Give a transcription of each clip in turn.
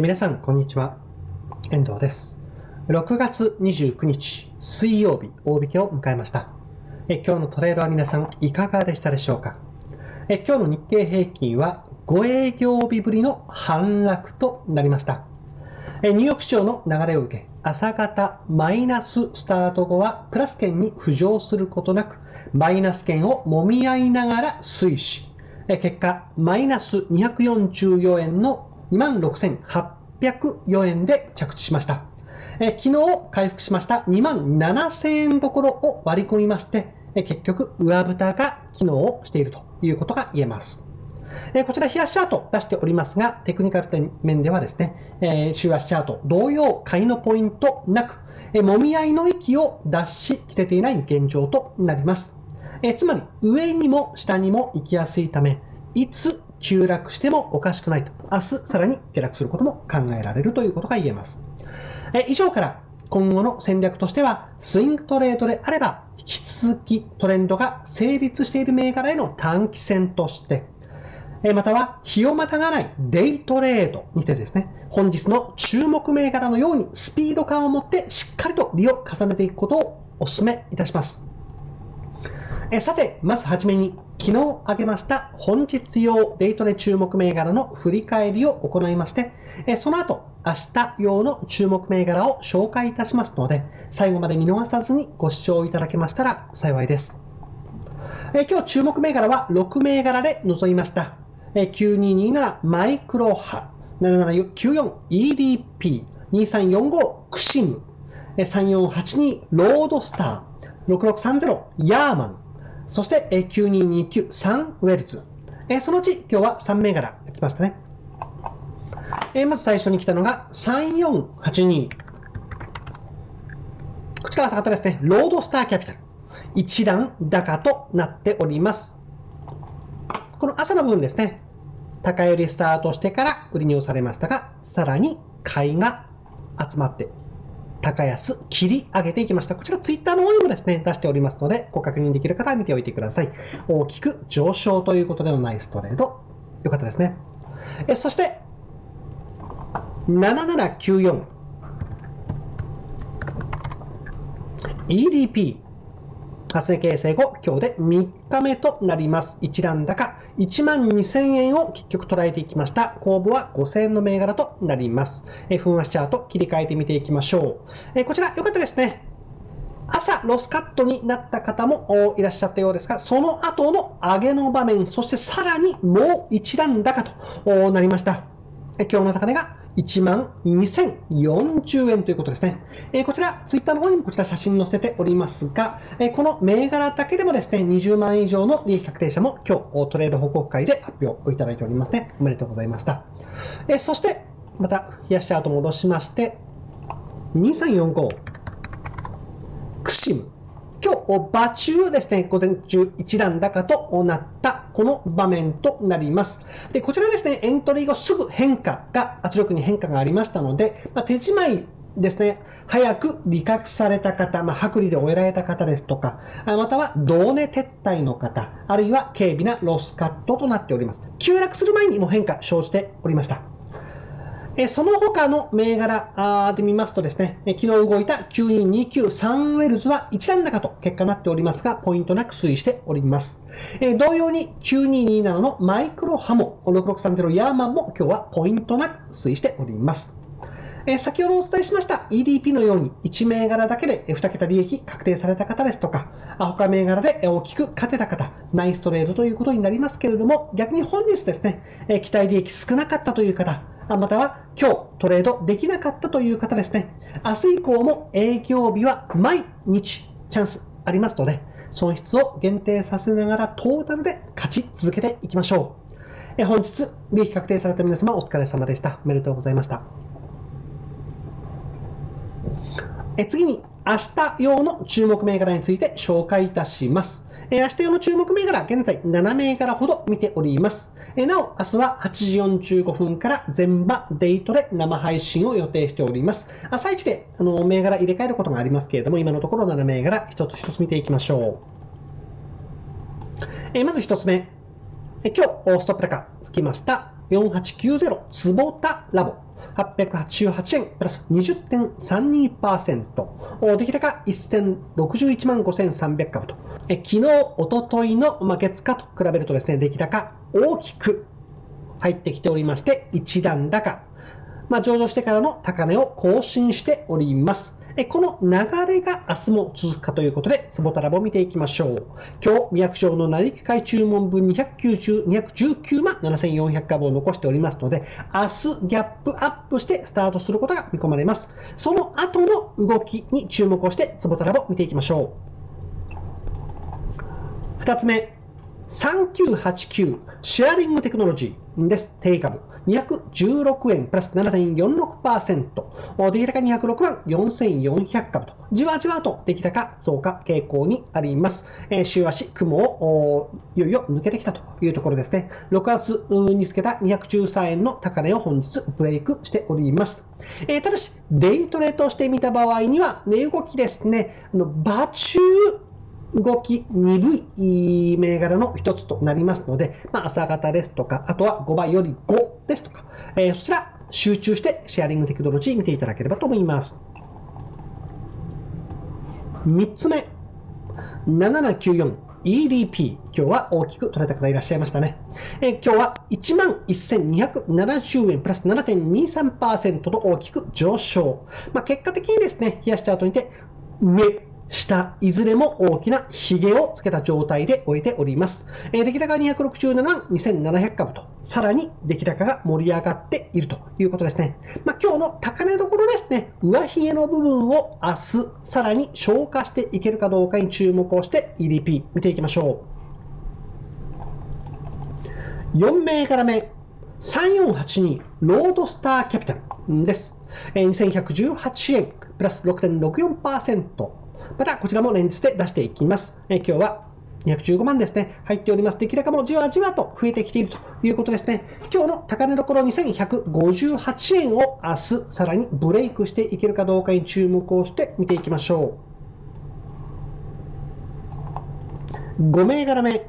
皆さんこんにちは、遠藤です。6月29日水曜日、大引けを迎えました。今日のトレードは皆さんいかがでしたでしょうか。今日の日経平均は5営業日ぶりの反落となりました。ニューヨーク市場の流れを受け、朝方マイナススタート後はプラス圏に浮上することなく、マイナス圏をもみ合いながら推移し、結果マイナス244円の26,804 円で着地しました。昨日回復しました 27,000 円どころを割り込みまして、結局上蓋が機能しているということが言えます。こちら日足チャート出しておりますが、テクニカル面ではですね、週足チャート同様買いのポイントなく、揉み合いの域を脱しきれていない現状となります。つまり上にも下にも行きやすいため、いつ急落してもおかしくないと、明日さらに下落することも考えられるということが言えます。以上から今後の戦略としては、スイングトレードであれば引き続きトレンドが成立している銘柄への短期戦として、または日をまたがないデイトレードにてですね、本日の注目銘柄のようにスピード感を持ってしっかりと利を重ねていくことをお勧めいたします。さて、まずはじめに昨日挙げました本日用デイトレ注目銘柄の振り返りを行いまして、その後明日用の注目銘柄を紹介いたしますので、最後まで見逃さずにご視聴いただけましたら幸いです。今日注目銘柄は6銘柄で臨みました。9227マイクロ波、7794 EDP、 2345クシム、3482ロードスター、6630ヤーマン、そして9229サンウェルズ。そのうち今日は3銘柄来ましたね。まず最初に来たのが3482、こちら朝方ですね、ロードスターキャピタル、一段高となっております。この朝の部分ですね、高寄りスタートしてから売りに押されましたが、さらに買いが集まって高安切り上げていきました。こちらツイッターの方にもですね出しておりますので、ご確認できる方は見ておいてください。大きく上昇ということでのナイストレード、良かったですね。そして7794 EDP 発生形成後、今日で3日目となります。一段高 12,000 円を結局捉えていきました。公募は 5,000 円の銘柄となります。分足チャート切り替えてみていきましょう。こちら良かったですね。朝ロスカットになった方もいらっしゃったようですが、その後の上げの場面、そしてさらにもう一段高となりました。今日の高値が 12,040 円ということですね。こちらツイッターの方にもこちら写真載せておりますが、この銘柄だけでもですね20万円以上の利益確定者も今日トレード報告会で発表をいただいておりますね。おめでとうございました。そしてまた冷やしチャート戻しまして、2345クシム、今日場中ですね、午前中一段高となったこの場面となります。でこちらですね、エントリー後すぐ変化が、圧力に変化がありましたので、手じまいですね、早く利確された方、薄利で終えられた方ですとか、または同値撤退の方、あるいは軽微なロスカットとなっております。急落する前にも変化生じておりました。その他の銘柄で見ますとですね、昨日動いた9229サンウェルズは一段高と結果になっておりますが、ポイントなく推移しております。同様に9227のマイクロハモ、6630ヤーマンも今日はポイントなく推移しております。先ほどお伝えしました EDP のように1銘柄だけで2桁利益確定された方ですとか、他銘柄で大きく勝てた方、ナイストレードということになりますけれども、逆に本日ですね、期待利益少なかったという方、または今日トレードできなかったという方ですね、明日以降も営業日は毎日チャンスありますので、損失を限定させながらトータルで勝ち続けていきましょう。本日利益確定された皆様お疲れ様でした。おめでとうございました。次に明日用の注目銘柄について紹介いたします。明日用の注目銘柄、現在7銘柄ほど見ております。なお明日は8時45分から全場デイトレ生配信を予定しております。朝一で銘柄入れ替えることがありますけれども、今のところ7銘柄一つ一つ見ていきましょう。まず一つ目、今日ストップ高つきました4890坪田ラボ、888円プラス 20.32%、 出来高1061万5300株と、昨日、おとといの負け塚と比べるとですね、出来高大きく入ってきておりまして、一段高、上場してからの高値を更新しております。この流れが明日も続くかということで、坪田ラボを見ていきましょう。今日、宮城の成り買い注文分219万7400株を残しておりますので、明日ギャップアップしてスタートすることが見込まれます。その後の動きに注目をして、坪田ラボを見ていきましょう。2つ目、3989シェアリングテクノロジーです。定株216円プラス 7.46%、 出来高206万4400株と、じわじわと出来高増加傾向にあります。週足雲をいよいよ抜けてきたというところですね。6月につけた213円の高値を本日ブレイクしております。ただしデイトレとして見た場合には、値動きですね、場中動き鈍い銘柄の一つとなりますので、朝方ですとか、あとは5倍より5ですとか、そちら集中してシェアリングテクノロジー見ていただければと思います。3つ目、7794EDP、 今日は大きく取れた方いらっしゃいましたね。今日は 11,270 円プラス 7.23% と大きく上昇。結果的にですね、冷やしチャートにて上下いずれも大きなひげをつけた状態で終えております。出来高267万2700株と、さらに出来高が盛り上がっているということですね。今日の高値どころですね、上髭の部分を明日さらに消化していけるかどうかに注目をして EDP 見ていきましょう。4銘柄目、3482ロードスターキャピタルです。2118円プラス 6.64%、またこちらも連日で出していきます。今日は215万ですね、入っております。出来高もじわじわと増えてきているということですね。今日の高値どころ2158円を明日さらにブレイクしていけるかどうかに注目をして見ていきましょう。5銘柄目、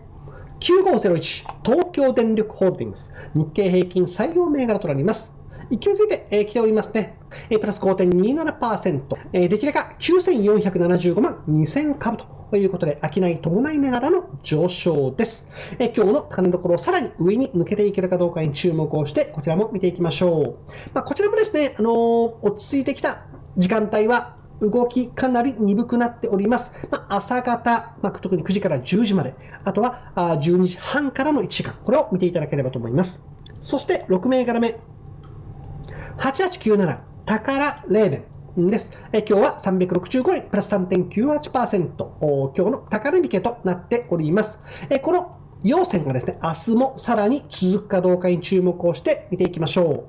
9501東京電力ホールディングス、日経平均採用銘柄となります。勢いづいてきておりますね。プラス 5.27%、 出来高9475万2000株ということで、商い伴いながらの上昇です。今日の高値どころをさらに上に抜けていけるかどうかに注目をして、こちらも見ていきましょう。こちらもですね、落ち着いてきた時間帯は動きかなり鈍くなっております。朝方、特に9時から10時まで、あとは12時半からの1時間、これを見ていただければと思います。そして6銘柄目、8897タカラレーベンです。今日は365円プラス 3.98%、 今日の高値引けとなっております。この陽線がですね、明日もさらに続くかどうかに注目をして見ていきましょう。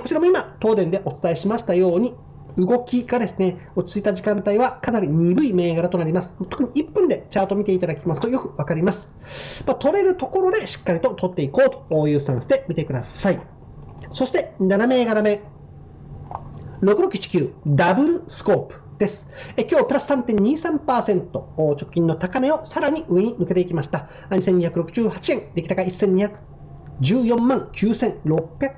こちらも今東電でお伝えしましたように、動きがですね、落ち着いた時間帯はかなり鈍い銘柄となります。特に1分でチャートを見ていただきますとよくわかります。取れるところでしっかりと取っていこうというスタンスで見てください。そして7銘柄目、6619ダブルスコープです。今日プラス 3.23%、 直近の高値をさらに上に抜けていきました。2268円、出来高1214万9600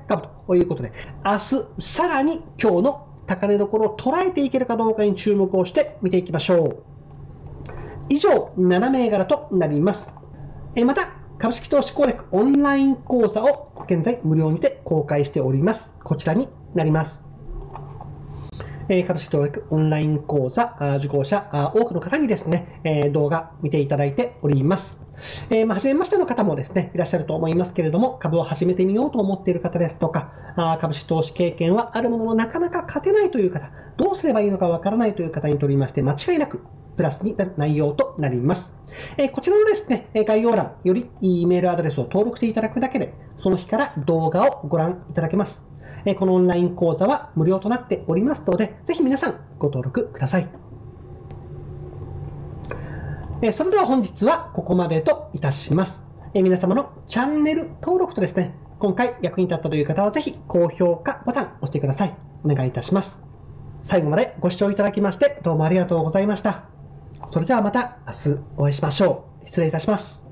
株ということで、明日さらに今日の高値どころを捉えていけるかどうかに注目をして見ていきましょう。以上7銘柄となります。また株式投資攻略オンライン講座を現在無料にて公開しております。こちらになります。株式投資オンライン講座受講者多くの方にですね、動画見ていただいております。初めましての方もですね、いらっしゃると思いますけれども、株を始めてみようと思っている方ですとか、株式投資経験はあるもののなかなか勝てないという方、どうすればいいのかわからないという方にとりまして、間違いなくプラスになる内容となります。こちらのですね、概要欄よりメールアドレスを登録していただくだけで、その日から動画をご覧いただけます。このオンライン講座は無料となっておりますので、ぜひ皆さんご登録ください。それでは本日はここまでといたします。皆様のチャンネル登録とですね、今回役に立ったという方はぜひ高評価ボタンを押してください。お願いいたします。最後までご視聴いただきましてどうもありがとうございました。それではまた明日お会いしましょう。失礼いたします。